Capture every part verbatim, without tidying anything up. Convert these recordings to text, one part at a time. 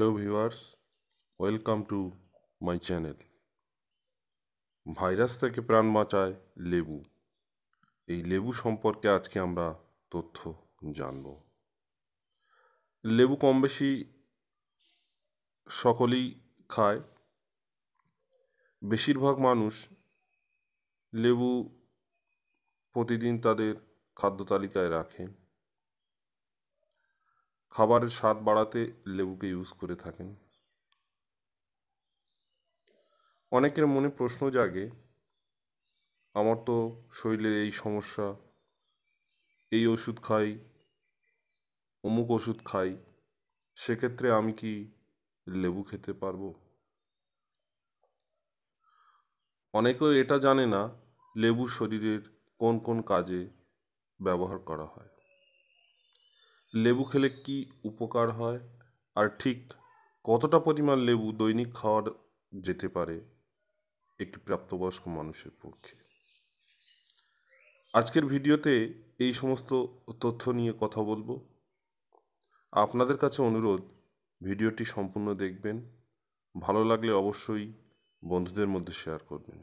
Hello viewers, welcome to my channel. Virus থেকে প্রাণ বাঁচায় লেবু। এই লেবু সম্পর্কে আজকে আমরা তথ্য জানব। লেবু কম বেশি সকলেই খায়। বেশিরভাগ মানুষ লেবু প্রতিদিন তাদের খাদ্য তালিকায় রাখে। খাবারের স্বাদ বাড়াতে লেবুকে ইউজ করে থাকেন। অনেকের মনে প্রশ্ন জাগে, আমার তো শরীরের এই সমস্যা, এই ওষুধ খাই, অমুক ওষুধ খাই, সেক্ষেত্রে আমি কি লেবু খেতে পারবো? অনেকেও এটা জানে না লেবু শরীরের কোন কোন কাজে ব্যবহার করা হয়, লেবু খেলে কি উপকার হয়, আর ঠিক কতটা পরিমাণ লেবু দৈনিক খাওয়া যেতে পারে একটি প্রাপ্তবয়স্ক মানুষের পক্ষে। আজকের ভিডিওতে এই সমস্ত তথ্য নিয়ে কথা বলবো। আপনাদের কাছে অনুরোধ, ভিডিওটি সম্পূর্ণ দেখবেন। ভালো লাগলে অবশ্যই বন্ধুদের মধ্যে শেয়ার করবেন।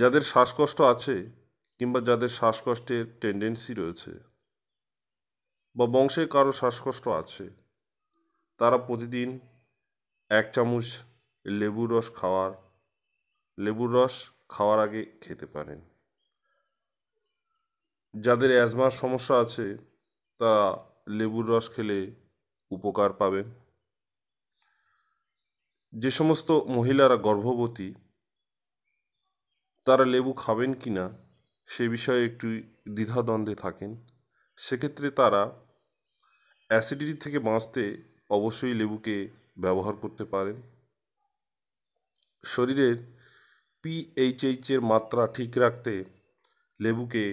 যাদের শ্বাসকষ্ট আছে কিংবা যাদের শ্বাসকষ্টের টেন্ডেন্সি রয়েছে বা বংশে কারো শ্বাসকষ্ট আছে, তারা প্রতিদিন এক চামচ লেবুর রস খাওয়ার লেবুর রস খাওয়ার আগে খেতে পারেন। যাদের অ্যাজমার সমস্যা আছে তারা লেবুর রস খেলে উপকার পাবেন। যে সমস্ত মহিলারা গর্ভবতী তারা লেবু খাবেন কি না সে বিষয়ে একটু দ্বিধাদ্বন্দ্বে থাকেন, সেক্ষেত্রে তারা অ্যাসিডিটি থেকে বাঁচতে অবশ্যই লেবুকে ব্যবহার করতে পারেন। শরীরের পিএইচএইচ এর মাত্রা ঠিক রাখতে লেবুকে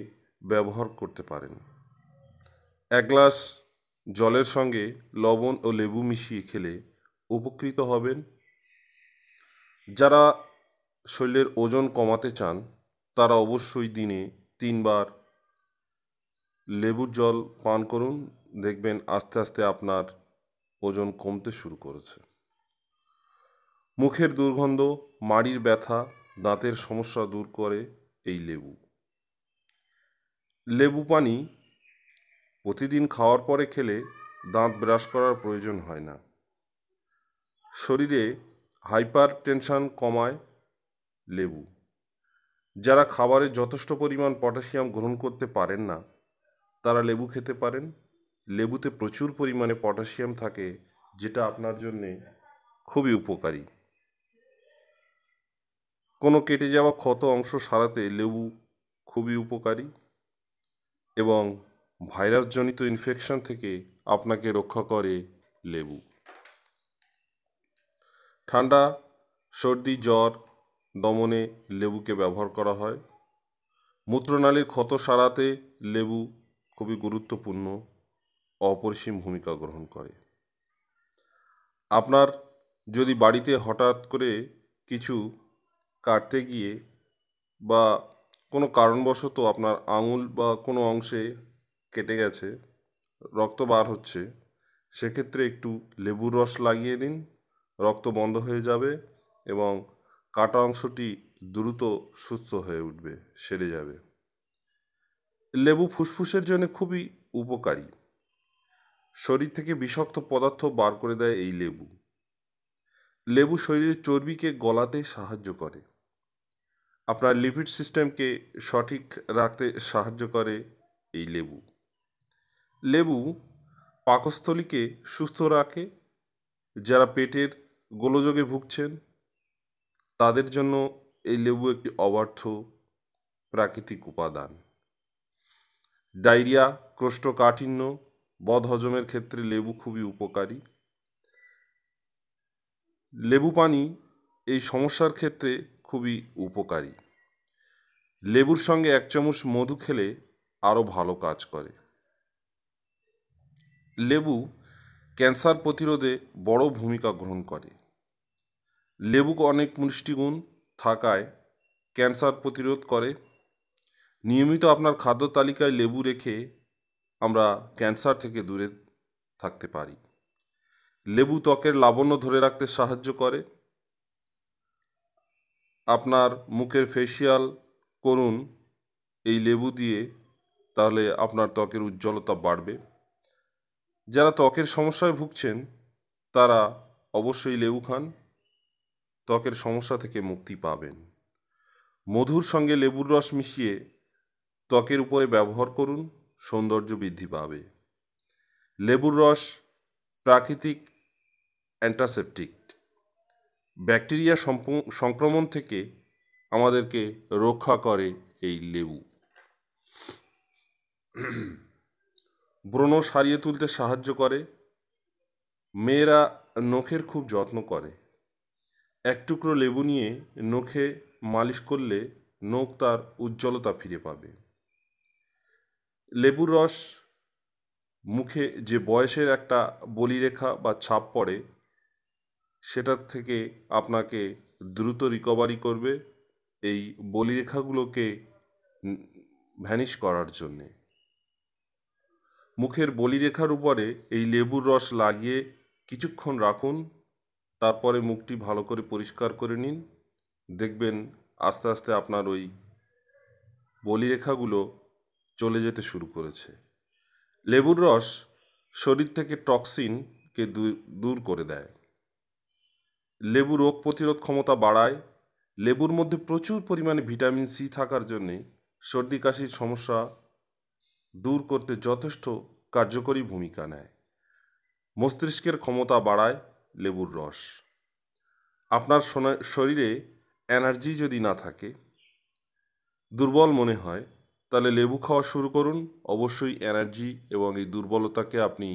ব্যবহার করতে পারেন। এক গ্লাস জলের সঙ্গে লবণ ও লেবু মিশিয়ে খেলে উপকৃত হবেন। যারা শরীরের ওজন কমাতে চান তারা অবশ্যই দিনে তিনবার লেবুর জল পান করুন। দেখবেন আস্তে আস্তে আপনার ওজন কমতে শুরু করেছে। মুখের দুর্গন্ধ, মাড়ির ব্যথা, দাঁতের সমস্যা দূর করে এই লেবু। লেবু পানি প্রতিদিন খাওয়ার পরে খেলে দাঁত ব্রাশ করার প্রয়োজন হয় না। শরীরে হাইপার টেনশন কমায় লেবু। যারা খাবারে যথেষ্ট পরিমাণ পটাশিয়াম গ্রহণ করতে পারেন না তারা লেবু খেতে পারেন। লেবুতে প্রচুর পরিমাণে পটাশিয়াম থাকে, যেটা আপনার জন্যে খুবই উপকারী। কোনো কেটে যাওয়া ক্ষত অংশ সারাতে লেবু খুবই উপকারী এবং ভাইরাসজনিত ইনফেকশন থেকে আপনাকে রক্ষা করে লেবু। ঠান্ডা, সর্দি, জ্বর দমনে লেবুকে ব্যবহার করা হয়। মূত্রনালীর ক্ষত সারাতে লেবু খুবই গুরুত্বপূর্ণ, অপরিসীম ভূমিকা গ্রহণ করে। আপনার যদি বাড়িতে হঠাৎ করে কিছু কাটতে গিয়ে বা কোনো কারণবশত আপনার আঙুল বা কোনো অংশে কেটে গেছে, রক্ত বার হচ্ছে, সেক্ষেত্রে একটু লেবুর রস লাগিয়ে দিন, রক্ত বন্ধ হয়ে যাবে এবং কাটা অংশটি দ্রুত সুস্থ হয়ে উঠবে, সেরে যাবে। লেবু ফুসফুসের জন্য খুবই উপকারী। শরীর থেকে বিষাক্ত পদার্থ বার করে দেয় এই লেবু। লেবু শরীরের চর্বিকে গলাতে সাহায্য করে। আপনার লিপিড সিস্টেমকে সঠিক রাখতে সাহায্য করে এই লেবু। লেবু পাকস্থলীকে সুস্থ রাখে। যারা পেটের গোলযোগে ভুগছেন তাদের জন্য এই লেবু একটি অবার্থ প্রাকৃতিক উপাদান। ডায়রিয়া, কোষ্ঠকাঠিন্য, বদহজমের ক্ষেত্রে লেবু খুবই উপকারী। লেবু পানি এই সমস্যার ক্ষেত্রে খুবই উপকারী। লেবুর সঙ্গে এক চামচ মধু খেলে আরও ভালো কাজ করে। লেবু ক্যান্সার প্রতিরোধে বড় ভূমিকা গ্রহণ করে। লেবু অনেক পুষ্টিগুণ থাকায় ক্যান্সার প্রতিরোধ করে। নিয়মিত আপনার খাদ্য তালিকায় লেবু রেখে আমরা ক্যান্সার থেকে দূরে থাকতে পারি। লেবু ত্বকের লাবণ্য ধরে রাখতে সাহায্য করে। আপনার মুখের ফেসিয়াল করুন এই লেবু দিয়ে, তাহলে আপনার ত্বকের উজ্জ্বলতা বাড়বে। যারা ত্বকের সমস্যায় ভুগছেন তারা অবশ্যই লেবু খান, ত্বকের সমস্যা থেকে মুক্তি পাবেন। মধুর সঙ্গে লেবুর রস মিশিয়ে ত্বকের উপরে ব্যবহার করুন, সৌন্দর্য বৃদ্ধি পাবে। লেবুর রস প্রাকৃতিক অ্যান্টাসেপটিক, ব্যাকটেরিয়া সংক্রমণ থেকে আমাদেরকে রক্ষা করে এই লেবু। ব্রণ সারিয়ে তুলতে সাহায্য করে। মেয়েরা নখের খুব যত্ন করে, এক টুকরো লেবু নিয়ে নখে মালিশ করলে নখ তার উজ্জ্বলতা ফিরে পাবে। লেবুর রস মুখে যে বয়সের একটা বলিরেখা বা ছাপ পড়ে সেটার থেকে আপনাকে দ্রুত রিকভারি করবে, এই বলিরেখাগুলোকে ভ্যানিশ করার জন্যে। মুখের বলিরেখার উপরে এই লেবুর রস লাগিয়ে কিছুক্ষণ রাখুন, তারপরে মুখটি ভালো করে পরিষ্কার করে নিন। দেখবেন আস্তে আস্তে আপনার ওই বলিরেখাগুলো চলে যেতে শুরু করেছে। লেবুর রস শরীর থেকে টক্সিনকে দূর করে দেয়। লেবু রোগ প্রতিরোধ ক্ষমতা বাড়ায়। লেবুর মধ্যে প্রচুর পরিমাণে ভিটামিন সি থাকার জন্যে সর্দি কাশির সমস্যা দূর করতে যথেষ্ট কার্যকরী ভূমিকা নেয়। মস্তিষ্কের ক্ষমতা বাড়ায় লেবুর রস। আপনার শরীরে এনার্জি যদি না থাকে, দুর্বল মনে হয়, তাহলে লেবু খাওয়া শুরু করুন। অবশ্যই এনার্জি এবং এই দুর্বলতাকে আপনি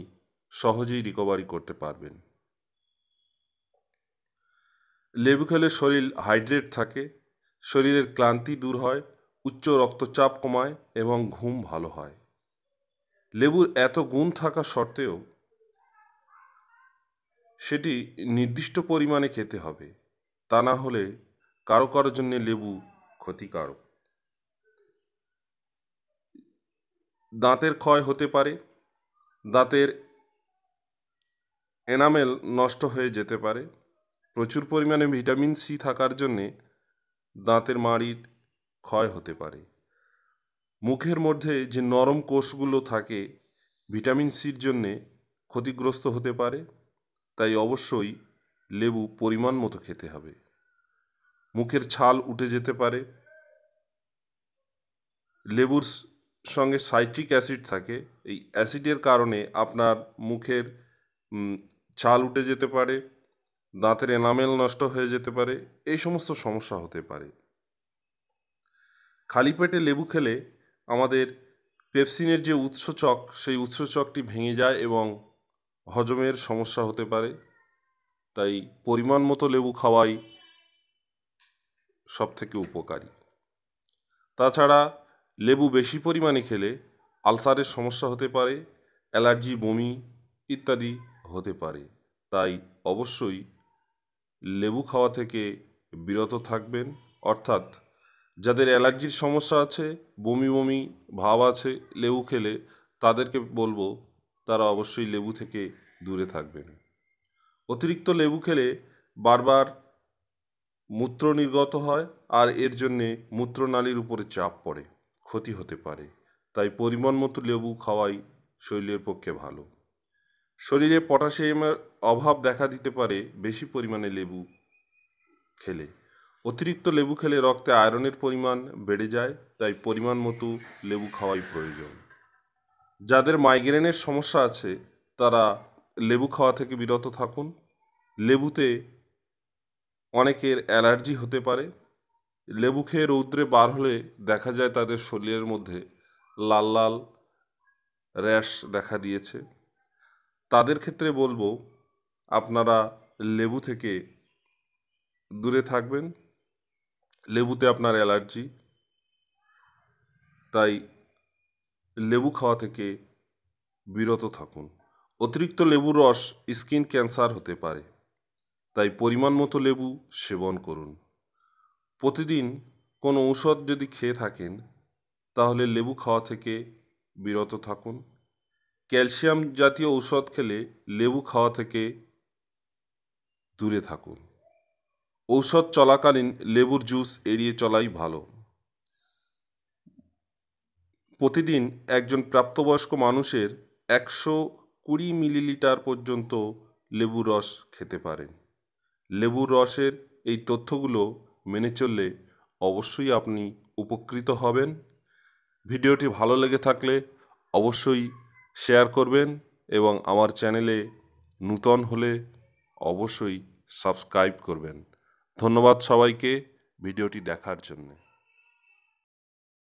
সহজেই রিকভারি করতে পারবেন। লেবু খেলে শরীর হাইড্রেট থাকে, শরীরের ক্লান্তি দূর হয়, উচ্চ রক্তচাপ কমায় এবং ঘুম ভালো হয়। লেবুর এত গুণ থাকা সত্ত্বেও সেটি নির্দিষ্ট পরিমাণে খেতে হবে, তা না হলে কারো কারো জন্য লেবু ক্ষতিকারক। দাঁতের ক্ষয় হতে পারে, দাঁতের এনামেল নষ্ট হয়ে যেতে পারে। প্রচুর পরিমাণে ভিটামিন সি থাকার জন্যে দাঁতের মাড়ির ক্ষয় হতে পারে। মুখের মধ্যে যে নরম কোষগুলো থাকে ভিটামিন সির জন্যে ক্ষতিগ্রস্ত হতে পারে, তাই অবশ্যই লেবু পরিমাণ মতো খেতে হবে। মুখের ছাল উঠে যেতে পারে। লেবুর সঙ্গে সাইট্রিক অ্যাসিড থাকে, এই অ্যাসিডের কারণে আপনার মুখের ছাল উঠে যেতে পারে, দাঁতের এনামেল নষ্ট হয়ে যেতে পারে, এই সমস্ত সমস্যা হতে পারে। খালি পেটে লেবু খেলে আমাদের পেপসিনের যে উৎসচক, সেই উৎসচকটি ভেঙে যায় এবং হজমের সমস্যা হতে পারে। তাই পরিমাণ মতো লেবু খাওয়াই সবথেকে উপকারী। তাছাড়া লেবু বেশি পরিমাণে খেলে আলসারের সমস্যা হতে পারে, অ্যালার্জি, বমি ইত্যাদি হতে পারে। তাই অবশ্যই লেবু খাওয়া থেকে বিরত থাকবেন। অর্থাৎ যাদের অ্যালার্জির সমস্যা আছে, বমি বমি ভাব আছে লেবু খেলে, তাদেরকে বলবো তারা অবশ্যই লেবু থেকে দূরে থাকবেন। অতিরিক্ত লেবু খেলে বারবার মূত্র নির্গত হয়, আর এর জন্যে মূত্রনালীর উপরে চাপ পড়ে, ক্ষতি হতে পারে। তাই পরিমাণ মতো লেবু খাওয়াই শরীরের পক্ষে ভালো। শরীরে পটাশিয়ামের অভাব দেখা দিতে পারে বেশি পরিমাণে লেবু খেলে। অতিরিক্ত লেবু খেলে রক্তে আয়রনের পরিমাণ বেড়ে যায়, তাই পরিমাণ মতো লেবু খাওয়াই প্রয়োজন। যাদের মাইগ্রেনের সমস্যা আছে তারা লেবু খাওয়া থেকে বিরত থাকুন। লেবুতে অনেকের অ্যালার্জি হতে পারে। লেবু খেয়ে রৌদ্রে বার হলে দেখা যায় তাদের শরীরের মধ্যে লাল লাল র্যাশ দেখা দিয়েছে। তাদের ক্ষেত্রে বলবো আপনারা লেবু থেকে দূরে থাকবেন, লেবুতে আপনার অ্যালার্জি, তাই লেবু খাওয়া থেকে বিরত থাকুন। অতিরিক্ত লেবুর রস স্কিন ক্যান্সার হতে পারে, তাই পরিমাণ মতো লেবু সেবন করুন। প্রতিদিন কোনো ঔষধ যদি খেয়ে থাকেন তাহলে লেবু খাওয়া থেকে বিরত থাকুন। ক্যালসিয়াম জাতীয় ঔষধ খেলে লেবু খাওয়া থেকে দূরে থাকুন। ঔষধ চলাকালীন লেবুর জুস এড়িয়ে চলাই ভালো। প্রতিদিন একজন প্রাপ্তবয়স্ক মানুষের একশো কুড়ি মিলিলিটার পর্যন্ত লেবুর রস খেতে পারেন। লেবুর রসের এই তথ্যগুলো মেনে চললে অবশ্যই আপনি উপকৃত হবেন। ভিডিওটি ভালো লেগে থাকলে অবশ্যই শেয়ার করবেন এবং আমার চ্যানেলে নূতন হলে অবশ্যই সাবস্ক্রাইব করবেন। ধন্যবাদ সবাইকে ভিডিওটি দেখার জন্য।